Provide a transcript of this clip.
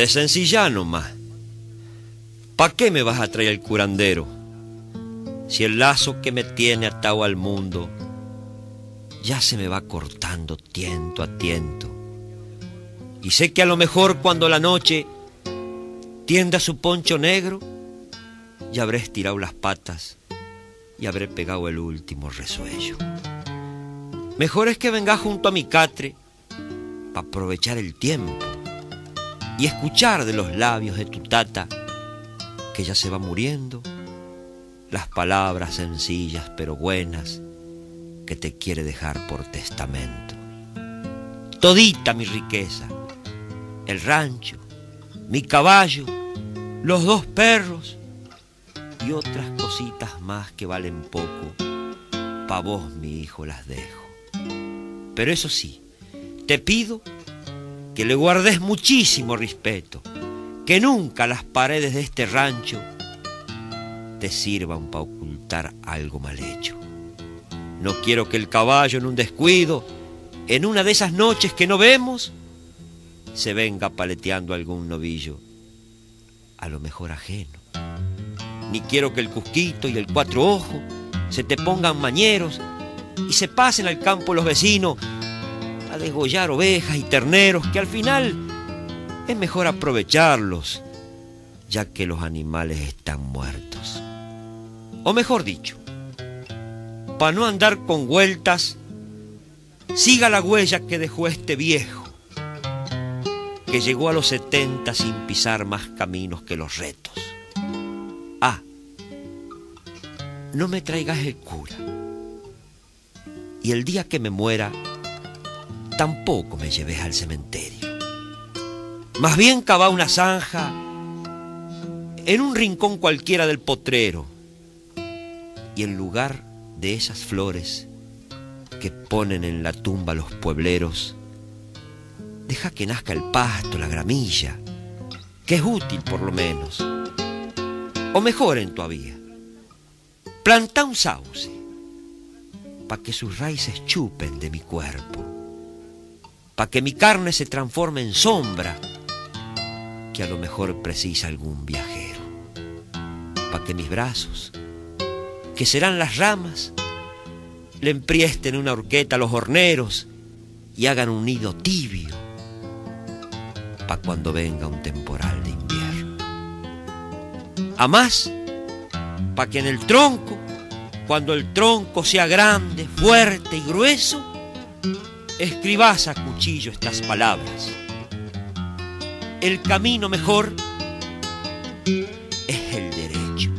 Desensillá nomás. ¿Para qué me vas a traer el curandero? Si el lazo que me tiene atado al mundo ya se me va cortando tiento a tiento. Y sé que a lo mejor cuando la noche tienda su poncho negro, ya habré estirado las patas y habré pegado el último resuello. Mejor es que venga junto a mi catre para aprovechar el tiempo y escuchar de los labios de tu tata, que ya se va muriendo, las palabras sencillas pero buenas que te quiere dejar por testamento. Todita mi riqueza, el rancho, mi caballo, los dos perros y otras cositas más que valen poco, pa' vos, mi hijo, las dejo. Pero eso sí, te pido que le guardes muchísimo respeto, que nunca las paredes de este rancho te sirvan para ocultar algo mal hecho. No quiero que el caballo en un descuido, en una de esas noches que no vemos, se venga paleteando algún novillo, a lo mejor ajeno. Ni quiero que el Cuzquito y el Cuatro Ojos se te pongan mañeros y se pasen al campo los vecinos a degollar ovejas y terneros, que al final es mejor aprovecharlos, ya que los animales están muertos. O mejor dicho, para no andar con vueltas, siga la huella que dejó este viejo, que llegó a los 70 sin pisar más caminos que los retos. Ah, no me traigas el cura, y el día que me muera tampoco me lleves al cementerio. Más bien cava una zanja en un rincón cualquiera del potrero, y en lugar de esas flores que ponen en la tumba los puebleros, deja que nazca el pasto, la gramilla, que es útil por lo menos. O mejor en tu avía, planta un sauce para que sus raíces chupen de mi cuerpo, para que mi carne se transforme en sombra que a lo mejor precisa algún viajero, para que mis brazos, que serán las ramas, le empriesten una horqueta a los horneros y hagan un nido tibio para cuando venga un temporal de invierno. A más, para que en el tronco, cuando el tronco sea grande, fuerte y grueso, escribas a cuchillo estas palabras: el camino mejor es el derecho.